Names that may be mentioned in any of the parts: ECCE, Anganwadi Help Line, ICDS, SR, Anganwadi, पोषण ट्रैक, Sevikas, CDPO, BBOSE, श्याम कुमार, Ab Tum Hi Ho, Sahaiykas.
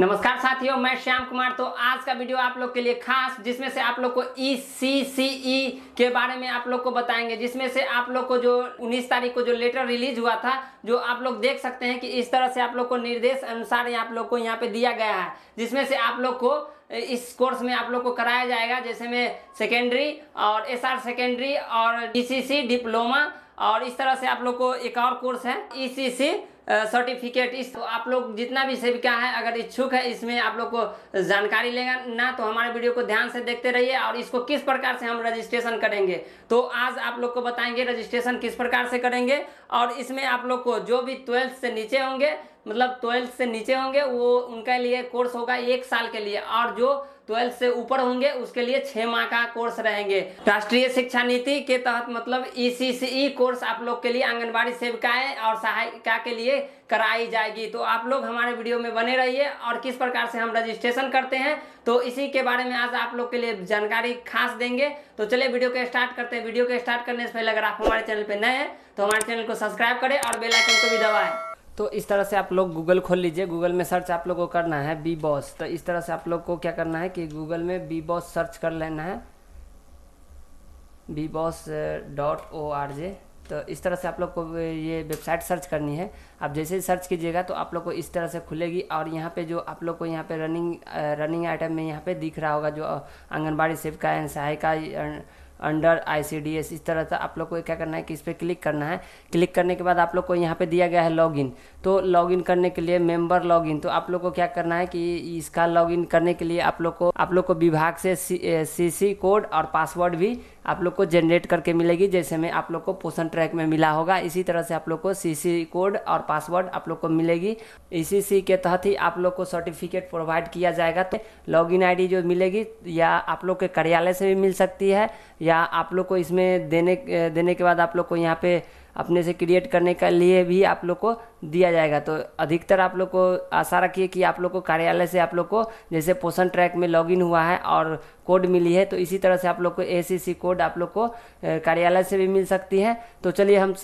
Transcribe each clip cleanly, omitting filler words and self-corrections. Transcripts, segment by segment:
नमस्कार साथियों, मैं श्याम कुमार। तो आज का वीडियो आप लोग के लिए खास, जिसमें से आप लोग को ECCE के बारे में आप लोग को बताएंगे, जिसमें से आप लोग को जो 19 तारीख को जो लेटर रिलीज हुआ था, जो आप लोग देख सकते हैं कि इस तरह से आप लोग को निर्देश अनुसार आप लोग को यहाँ पे दिया गया है, जिसमें से आप लोग को इस कोर्स में आप लोग को कराया जाएगा, जैसे में सेकेंडरी और SR सेकेंडरी और ECCE डिप्लोमा, और इस तरह से आप लोग को एक और कोर्स है ECCE सर्टिफिकेट। इस तो आप लोग जितना भी सेविका है, अगर इच्छुक है इसमें आप लोग को जानकारी लेगा ना, तो हमारे वीडियो को ध्यान से देखते रहिए। और इसको किस प्रकार से हम रजिस्ट्रेशन करेंगे, तो आज आप लोग को बताएंगे रजिस्ट्रेशन किस प्रकार से करेंगे। और इसमें आप लोग को जो भी 12th से नीचे होंगे, मतलब 12th से नीचे होंगे वो उनके लिए कोर्स होगा 1 साल के लिए, और जो 12th से ऊपर होंगे उसके लिए 6 माह का कोर्स रहेंगे। राष्ट्रीय शिक्षा नीति के तहत मतलब ECCE कोर्स आप लोग के लिए आंगनबाड़ी सेविकाएं और सहायिका के लिए कराई जाएगी। तो आप लोग हमारे वीडियो में बने रहिए। और किस प्रकार से हम रजिस्ट्रेशन करते हैं, तो इसी के बारे में आज आप लोग के लिए जानकारी खास देंगे। तो चलिए वीडियो को स्टार्ट करते हैं। वीडियो को स्टार्ट करने से पहले अगर आप हमारे चैनल पर नए हैं तो हमारे चैनल को सब्सक्राइब करें और बेल आइकन को भी दबाएं। तो इस तरह से आप लोग गूगल खोल लीजिए। गूगल में सर्च आप लोग को करना है BBOSE। तो इस तरह से आप लोग को क्या करना है कि गूगल में BBOSE सर्च कर लेना है, BBOSE.org। तो इस तरह से आप लोग को ये वेबसाइट सर्च करनी है। आप जैसे ही सर्च कीजिएगा तो आप लोग को इस तरह से खुलेगी, और यहाँ पे जो आप लोग को यहाँ पे रनिंग आइटम में यहाँ पे दिख रहा होगा, जो आंगनबाड़ी सेविका सहायिका अंडर ICDS, इस तरह से आप लोग को क्या करना है कि इस पर क्लिक करना है। क्लिक करने के बाद आप लोग को यहाँ पे दिया गया है लॉगिन। तो लॉगिन करने के लिए मेंबर लॉगिन, तो आप लोग को क्या करना है कि इसका लॉगिन करने के लिए आप लोग को विभाग से CC कोड और पासवर्ड भी आप लोग को जनरेट करके मिलेगी, जैसे में आप लोग को पोषण ट्रैक में मिला होगा। इसी तरह से आप लोग को CC कोड और पासवर्ड आप लोग को मिलेगी। ECCE के तहत ही आप लोग को सर्टिफिकेट प्रोवाइड किया जाएगा। तो लॉगिन ID जो मिलेगी या आप लोग के कार्यालय से भी मिल सकती है, या आप लोग को इसमें देने के बाद आप लोग को यहाँ पे अपने से क्रिएट करने के लिए भी आप लोग को दिया जाएगा। तो अधिकतर आप लोग को आशा रखिए कि आप लोग को कार्यालय से आप लोग को जैसे पोषण ट्रैक में लॉगिन हुआ है और कोड मिली है, तो इसी तरह से आप लोग को ECCE कोड आप लोग को कार्यालय से भी मिल सकती है। तो चलिए हम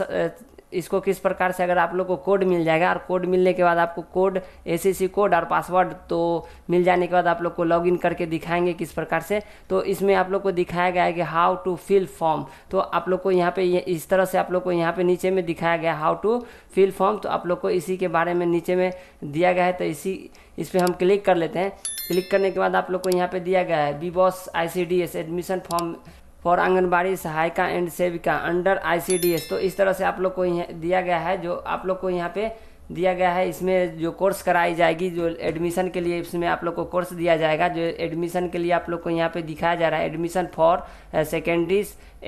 इसको किस प्रकार से, अगर आप लोग को कोड मिल जाएगा, और कोड मिलने के बाद आपको कोड ECCE कोड और पासवर्ड तो मिल जाने के बाद आप लोग को लॉगिन करके दिखाएंगे किस प्रकार से। तो इसमें आप लोग को दिखाया गया है कि हाउ टू फिल फॉर्म। तो आप लोग को यहाँ पे इस तरह से आप लोग को यहाँ पे नीचे में दिखाया गया हाउ टू फिल फॉर्म। तो आप लोग को इसी के बारे में नीचे में दिया गया है, तो इस पर हम क्लिक कर लेते हैं। क्लिक करने के बाद आप लोग को यहाँ पे दिया गया है BBOSE ICDS admission form for anganwadi सहायिका एंड सेविका अंडर ICDS। तो इस तरह से आप लोग को यहाँ दिया गया है, जो आप लोग को यहाँ पे दिया गया है इसमें जो कोर्स कराई जाएगी, जो एडमिशन के लिए इसमें आप लोग को कोर्स दिया जाएगा, जो एडमिशन के लिए आप लोग को यहाँ पे दिखाया जा रहा है admission for secondary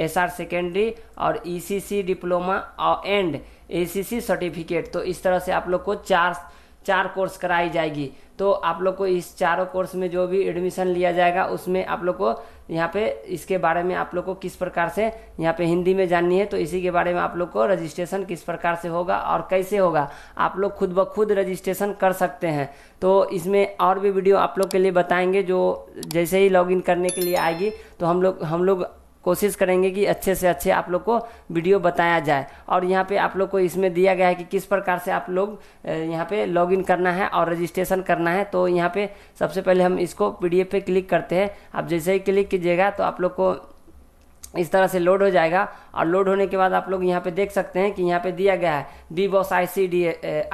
SR secondary और ECCE डिप्लोमा और एंड ECCE सर्टिफिकेट। तो इस तरह से आप लोग को चार कोर्स कराई जाएगी। तो आप लोग को इस चारों कोर्स में जो भी एडमिशन लिया जाएगा उसमें आप लोग को यहाँ पे इसके बारे में आप लोग को किस प्रकार से यहाँ पे हिंदी में जाननी है। तो इसी के बारे में आप लोग को रजिस्ट्रेशन किस प्रकार से होगा और कैसे होगा, आप लोग खुद ब खुद रजिस्ट्रेशन कर सकते हैं। तो इसमें और भी वीडियो आप लोग के लिए बताएँगे, जो जैसे ही लॉगिन करने के लिए आएगी तो हम लोग कोशिश करेंगे कि अच्छे से अच्छे आप लोग को वीडियो बताया जाए। और यहाँ पे आप लोग को इसमें दिया गया है कि किस प्रकार से आप लोग यहाँ पे लॉगिन करना है और रजिस्ट्रेशन करना है। तो यहाँ पे सबसे पहले हम इसको PDF पे क्लिक करते हैं। आप जैसे ही क्लिक कीजिएगा तो आप लोग को इस तरह से लोड हो जाएगा, और लोड होने के बाद आप लोग यहाँ पे देख सकते हैं कि यहाँ पे दिया गया है BBOSE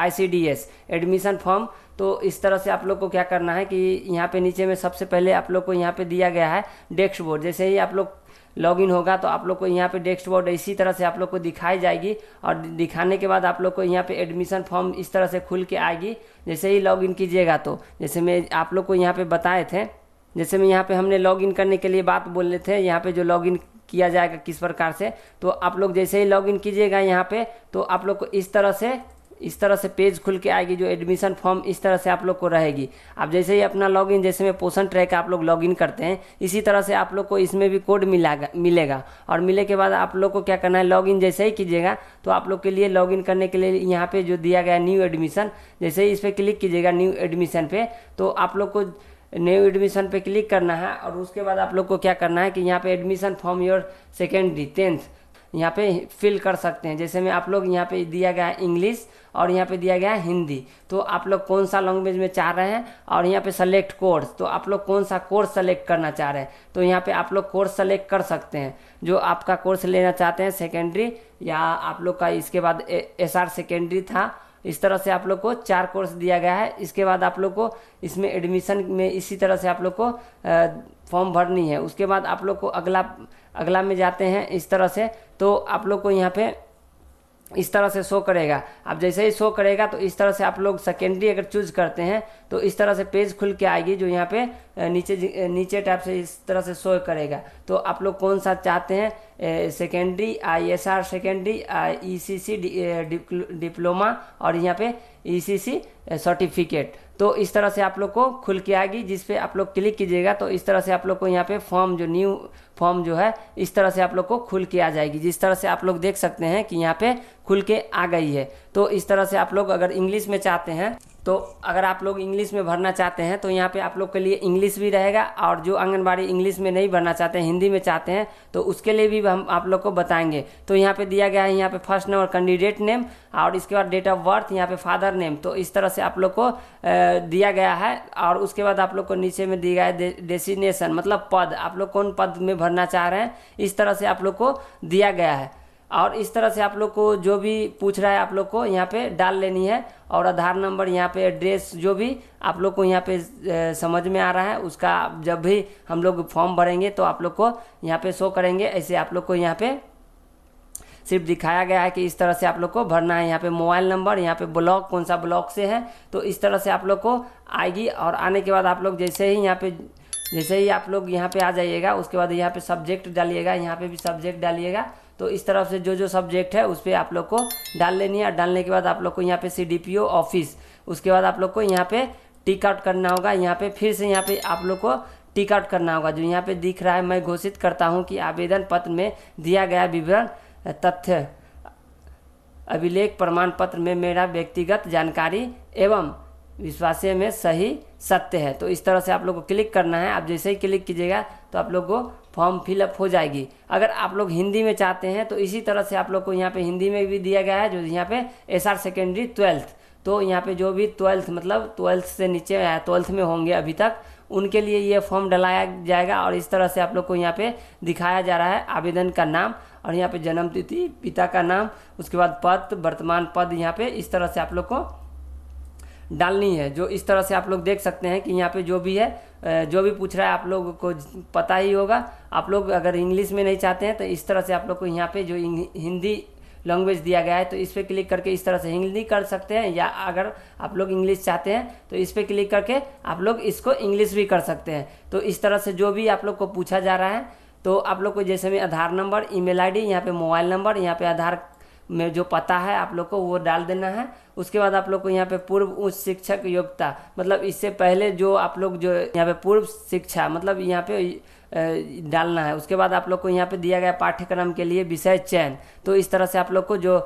ICDS एडमिशन फॉर्म। तो इस तरह से आप लोग को क्या करना है कि यहाँ पे नीचे में सबसे पहले आप लोग को यहाँ पे दिया गया है डैशबोर्ड। जैसे ही आप लोग लॉगिन होगा तो आप लोग को यहाँ पे डैशबोर्ड इसी तरह से आप लोग को दिखाई जाएगी, और दिखाने के बाद आप लोग को यहाँ पे एडमिशन फॉर्म इस तरह से खुल के आएगी। जैसे ही लॉगिन कीजिएगा तो जैसे मैं आप लोग को यहाँ पे बताए थे, जैसे मैं यहाँ पे हमने लॉगिन करने के लिए बात बोल रहे थे, यहाँ पे जो लॉगिन किया जाएगा किस प्रकार से। तो आप लोग जैसे ही लॉगिन कीजिएगा यहाँ पे तो आप लोग को इस तरह से पेज खुल के आएगी, जो एडमिशन फॉर्म इस तरह से आप लोग को रहेगी। आप जैसे ही अपना लॉगिन, जैसे में पोषण ट्रैक आप लोग लॉगिन करते हैं, इसी तरह से आप लोग को इसमें भी कोड मिलेगा। और मिले के बाद आप लोग को क्या करना है, लॉगिन जैसे ही कीजिएगा तो आप लोग के लिए लॉगिन करने के लिए यहाँ पे जो दिया गया न्यू एडमिशन, जैसे ही इस पर क्लिक कीजिएगा न्यू एडमिशन पे, तो आप लोग को न्यू एडमिशन पे क्लिक करना है। और उसके बाद आप लोग को क्या करना है कि यहाँ पे admission form your secondary 10th यहाँ पे फिल कर सकते हैं। जैसे में आप लोग यहाँ पे दिया गया है इंग्लिश और यहाँ पे दिया गया है हिंदी, तो आप लोग कौन सा लैंग्वेज में चाह रहे हैं, और यहाँ पे सेलेक्ट कोर्स, तो आप लोग कौन सा कोर्स सेलेक्ट करना चाह रहे हैं, तो यहाँ पे आप लोग कोर्स सेलेक्ट कर सकते हैं जो आपका कोर्स लेना चाहते हैं, सेकेंडरी या आप लोग का इसके बाद एसआर सेकेंडरी था। इस तरह से आप लोग को 4 कोर्स दिया गया है। इसके बाद आप लोग को इसमें एडमिशन में इसी तरह से आप लोग को फॉर्म भरनी है। उसके बाद आप लोग को अगला में जाते हैं इस तरह से, तो आप लोग को यहाँ पे इस तरह से शो करेगा। आप जैसे ही शो करेगा तो इस तरह से आप लोग सेकेंडरी अगर चूज करते हैं तो इस तरह से पेज खुल के आएगी जो यहाँ पे नीचे टाइप से इस तरह से शो करेगा। तो आप लोग कौन सा चाहते हैं, secondary, ISR secondary, ECC diploma और यहाँ पे ईसीसी सर्टिफिकेट, तो इस तरह से आप लोग को खुल के आएगी जिस पे आप लोग क्लिक कीजिएगा। तो इस तरह से आप लोग को यहाँ पे न्यू फॉर्म जो है इस तरह से आप लोग को खुल के आ जाएगी, जिस तरह से आप लोग देख सकते हैं कि यहाँ पे खुल के आ गई है। तो इस तरह से आप लोग अगर इंग्लिश में चाहते हैं, तो अगर आप लोग इंग्लिश में भरना चाहते हैं तो यहाँ पे आप लोग के लिए इंग्लिश भी रहेगा, और जो आंगनबाड़ी इंग्लिश में नहीं भरना चाहते हैं, हिंदी में चाहते हैं, तो उसके लिए भी हम आप लोग को बताएंगे। तो यहाँ पे दिया गया है, यहाँ पे फर्स्ट नेम और कैंडिडेट नेम, और इसके बाद डेट ऑफ बर्थ, यहाँ पे फादर नेम, तो इस तरह से आप लोग को दिया गया है। और उसके बाद आप लोग को नीचे में दिया गया है डेसिग्नेशन, मतलब पद, आप लोग कौन पद में भरना चाह रहे हैं, इस तरह से आप लोग को दिया गया है। और इस तरह से आप लोग को जो भी पूछ रहा है आप लोग को यहाँ पे डाल लेनी है, और आधार नंबर, यहाँ पे एड्रेस, जो भी आप लोग को यहाँ पे समझ में आ रहा है उसका जब भी हम लोग फॉर्म भरेंगे तो आप लोग को यहाँ पे शो करेंगे। ऐसे आप लोग को यहाँ पे सिर्फ दिखाया गया है कि इस तरह से आप लोग को भरना है। यहाँ पे मोबाइल नंबर, यहाँ पे ब्लॉक कौन सा ब्लॉक से है, तो इस तरह से आप लोग को आएगी। और आने के बाद आप लोग जैसे ही आप लोग यहाँ पे आ जाइएगा, उसके बाद यहाँ पे सब्जेक्ट डालिएगा, यहाँ पे भी सब्जेक्ट डालिएगा। तो इस तरफ से जो सब्जेक्ट है उस पर आप लोग को डाल लेनी है। डालने के बाद आप लोग को यहाँ पे CDPO ऑफिस, उसके बाद आप लोग को यहाँ पे टिक आउट करना होगा। यहाँ पे फिर से यहाँ पे आप लोग को टिक आउट करना होगा। जो यहाँ पे दिख रहा है, मैं घोषित करता हूँ कि आवेदन पत्र में दिया गया विवरण, तथ्य, अभिलेख, प्रमाण पत्र में मेरा व्यक्तिगत जानकारी एवं विश्वास्य में सही सत्य है। तो इस तरह से आप लोग को क्लिक करना है। आप जैसे ही क्लिक कीजिएगा तो आप लोग को फॉर्म फिलअप हो जाएगी। अगर आप लोग हिंदी में चाहते हैं तो इसी तरह से आप लोग को यहाँ पे हिंदी में भी दिया गया है, जो यहाँ पे एसआर सेकेंडरी 12th, तो यहाँ पे जो भी 12th मतलब 12th से नीचे 12th में होंगे अभी तक, उनके लिए ये फॉर्म डलाया जाएगा। और इस तरह से आप लोग को यहाँ पे दिखाया जा रहा है आवेदन का नाम, और यहाँ पे जन्म तिथि, पिता का नाम, उसके बाद पद, वर्तमान पद, यहाँ पे इस तरह से आप लोग को डालनी है। जो इस तरह से आप लोग देख सकते हैं कि यहाँ पे जो भी है, जो भी पूछ रहा है आप लोग को पता ही होगा। आप लोग अगर इंग्लिश में नहीं चाहते हैं तो इस तरह से आप लोग को यहाँ पे जो हिंदी लैंग्वेज दिया गया है, तो इस पर क्लिक करके इस तरह से हिंदी कर सकते हैं, या अगर आप लोग इंग्लिश चाहते हैं तो इस पर क्लिक करके आप लोग इसको इंग्लिश भी कर सकते हैं। तो इस तरह से जो भी आप लोग को पूछा जा रहा है, तो आप लोग को जैसे में Aadhaar number, email I D, यहाँ पे मोबाइल नंबर, यहाँ पे आधार में जो पता है आप लोग को वो डाल देना है। उसके बाद आप लोग को यहाँ पे पूर्व उच्च शिक्षक योग्यता, मतलब इससे पहले जो आप लोग जो यहाँ पे पूर्व शिक्षा, मतलब यहाँ पे डालना है। उसके बाद आप लोग को यहाँ पे दिया गया पाठ्यक्रम के लिए विषय चयन, तो इस तरह से आप लोग को जो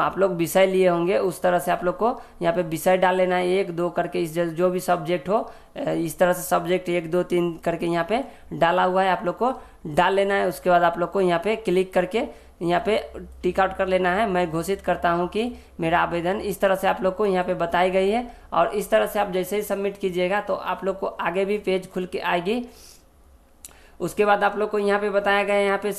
आप लोग विषय लिए होंगे उस तरह से आप लोग को यहाँ पे विषय डाल लेना है, 1, 2 करके, इस जो भी सब्जेक्ट हो इस तरह से सब्जेक्ट 1, 2, 3 करके यहाँ पे डाला हुआ है, आप लोग को डाल लेना है। उसके बाद आप लोग को यहाँ पे क्लिक करके यहाँ पे टिक आउट कर लेना है। मैं घोषित करता हूँ कि मेरा आवेदन, इस तरह से आप लोग को यहाँ पे बताई गई है। और इस तरह से आप जैसे ही सबमिट कीजिएगा तो आप लोग को आगे भी पेज खुल के आएगी। उसके बाद आप लोग को यहाँ पे बताया गया है, यहाँ पे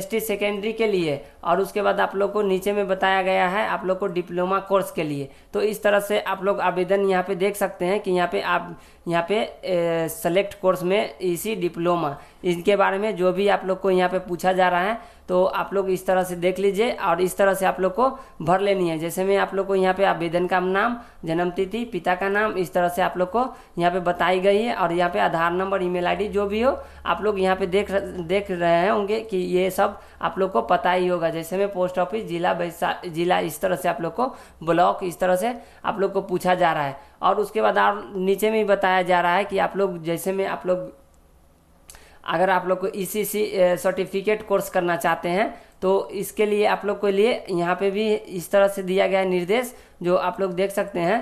ST सेकेंडरी के लिए, और उसके बाद आप लोग को नीचे में बताया गया है आप लोग को डिप्लोमा कोर्स के लिए। तो इस तरह से आप लोग आवेदन यहाँ पे देख सकते हैं कि यहाँ पे आप यहाँ पे सेलेक्ट कोर्स में ECCE डिप्लोमा, इनके बारे में जो भी आप लोग को यहाँ पे पूछा जा रहा है तो आप लोग इस तरह से देख लीजिए, और इस तरह से आप लोग को भर लेनी है। जैसे मैं आप लोग को यहाँ पे आवेदन का नाम, जन्म तिथि, पिता का नाम, इस तरह से आप लोग को यहाँ पे बताई गई है। और यहाँ पे आधार नंबर, ईमेल आईडी, जो भी हो आप लोग यहाँ पे देख रहे होंगे कि ये सब आप लोग को पता ही होगा। जैसे मैं पोस्ट ऑफिस, जिला, जिला, इस तरह से आप लोग को ब्लॉक, इस तरह से आप लोग को पूछा जा रहा है। और उसके बाद आप नीचे में बताया जा रहा है कि आप लोग जैसे में आप लोग अगर आप लोग को ECCE सर्टिफिकेट कोर्स करना चाहते हैं तो इसके लिए आप लोग के लिए यहाँ पे भी इस तरह से दिया गया निर्देश, जो आप लोग देख सकते हैं।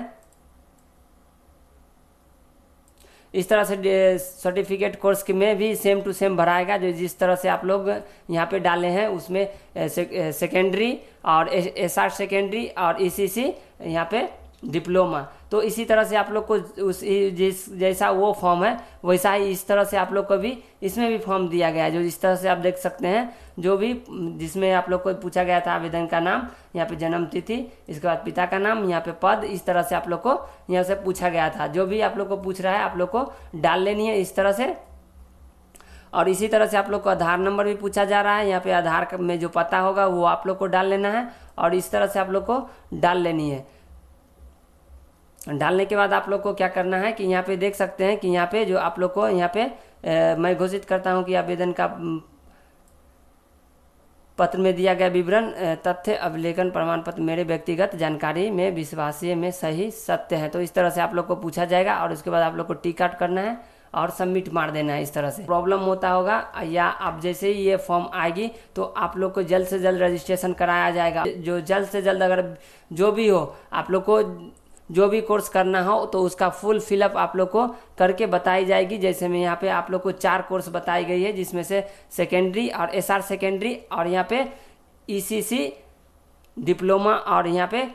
इस तरह से सर्टिफिकेट कोर्स के में भी सेम टू सेम भराएगा, जो जिस तरह से आप लोग यहाँ पे डाले हैं उसमें सेकेंडरी और एसआर सेकेंडरी और ईसीसी यहाँ पे डिप्लोमा। तो इसी तरह से आप लोग को उस जिस जैसा वो फॉर्म है वैसा ही इस तरह से आप लोग को भी इसमें भी फॉर्म दिया गया है, जो इस तरह से आप देख सकते हैं, जो भी जिसमें आप लोग को पूछा गया था आवेदन का नाम, यहाँ पे जन्म तिथि, इसके बाद पिता का नाम, यहाँ पे पद, इस तरह से आप लोग को यहाँ से पूछा गया था। जो भी आप लोग को पूछ रहा है आप लोग को डाल लेनी है इस तरह से। और इसी तरह से आप लोग को आधार नंबर भी पूछा जा रहा है, यहाँ पे आधार में जो पता होगा वो आप लोग को डाल लेना है और इस तरह से आप लोग को डाल लेनी है। डालने के बाद आप लोग को क्या करना है कि यहाँ पे देख सकते हैं कि यहाँ पे जो आप लोग को यहाँ पे मैं घोषित करता हूँ कि आवेदन का पत्र में दिया गया विवरण तथ्य अभिलेखन प्रमाण पत्र मेरे व्यक्तिगत जानकारी में विश्वासीय में सही सत्य है। तो इस तरह से आप लोग को पूछा जाएगा और उसके बाद आप लोग को टिक आउट करना है और सबमिट मार देना है। इस तरह से प्रॉब्लम होता होगा या आप जैसे ही ये फॉर्म आएगी तो आप लोग को जल्द से जल्द रजिस्ट्रेशन कराया जाएगा। जो जल्द से जल्द अगर जो भी हो आप लोग को जो भी कोर्स करना हो तो उसका फुल फिलअप आप लोग को करके बताई जाएगी। जैसे मैं यहाँ पे आप लोग को 4 कोर्स बताई गई है, जिसमें से सेकेंडरी और एसआर सेकेंडरी और यहाँ पे ईसीसी डिप्लोमा और यहाँ पे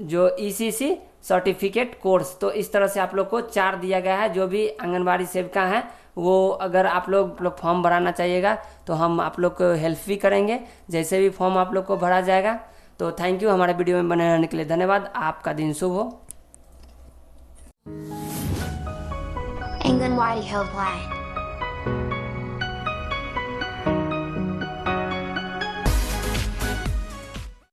जो ईसीसी सर्टिफिकेट कोर्स। तो इस तरह से आप लोग को 4 दिया गया है। जो भी आंगनबाड़ी सेविका है वो अगर आप लोग फॉर्म भराना चाहिएगा तो हम आप लोग को हेल्प भी करेंगे, जैसे भी फॉर्म आप लोग को भरा जाएगा। तो थैंक यू, हमारे वीडियो में बने रहने के लिए धन्यवाद। आपका दिन शुभ हो। Anganwadi Helpline.